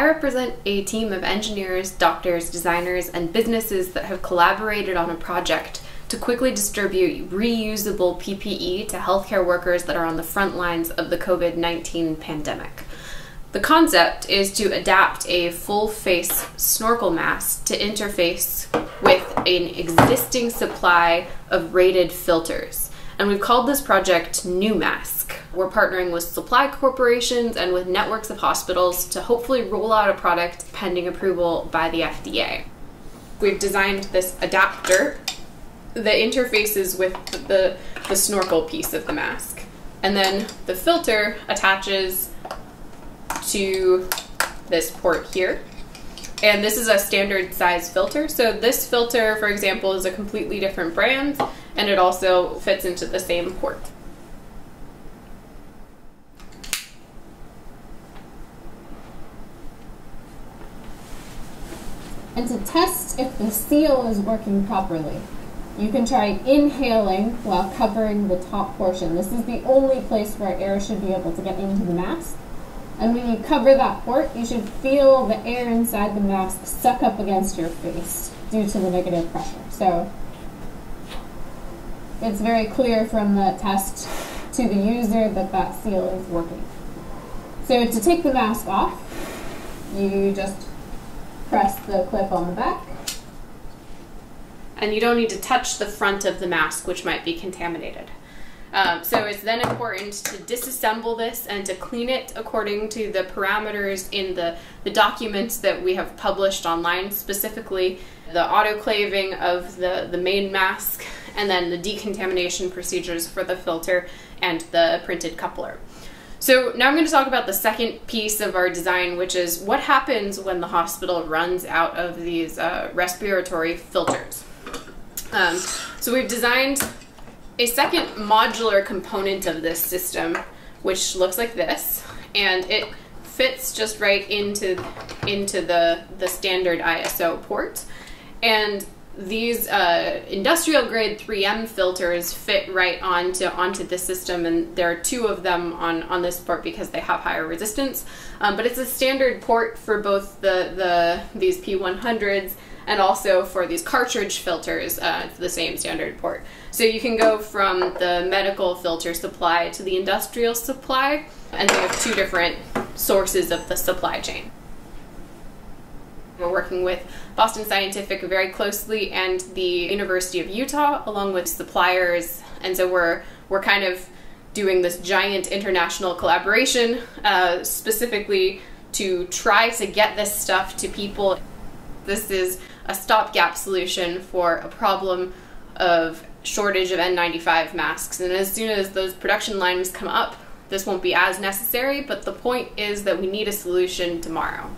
I represent a team of engineers, doctors, designers, and businesses that have collaborated on a project to quickly distribute reusable PPE to healthcare workers that are on the front lines of the COVID-19 pandemic. The concept is to adapt a full-face snorkel mask to interface with an existing supply of rated filters. And we've called this project Pneumask. We're partnering with supply corporations and with networks of hospitals to hopefully roll out a product pending approval by the FDA. We've designed this adapter that interfaces with the snorkel piece of the mask. And then the filter attaches to this port here. And this is a standard size filter. So this filter, for example, is a completely different brand, and it also fits into the same port. And to test if the seal is working properly, you can try inhaling while covering the top portion. This is the only place where air should be able to get into the mask. And when you cover that port, you should feel the air inside the mask suck up against your face due to the negative pressure. So it's very clear from the test to the user that that seal is working. So to take the mask off, you just press the clip on the back. And you don't need to touch the front of the mask, which might be contaminated. So it's then important to disassemble this and to clean it according to the parameters in the documents that we have published online, specifically the autoclaving of the main mask and then the decontamination procedures for the filter and the printed coupler. So now I'm going to talk about the second piece of our design, which is what happens when the hospital runs out of these respiratory filters. So we've designed a second modular component of this system, which looks like this, and it fits just right into the standard ISO port. And these industrial grade 3M filters fit right onto this system, and there are two of them on this port because they have higher resistance. But it's a standard port for both these P100s and also for these cartridge filters. It's the same standard port. So you can go from the medical filter supply to the industrial supply, and they have two different sources of the supply chain. We're working with Boston Scientific very closely and the University of Utah, along with suppliers, and so we're kind of doing this giant international collaboration specifically to try to get this stuff to people. This is a stopgap solution for a problem of shortage of N95 masks, and as soon as those production lines come up, this won't be as necessary, but the point is that we need a solution tomorrow.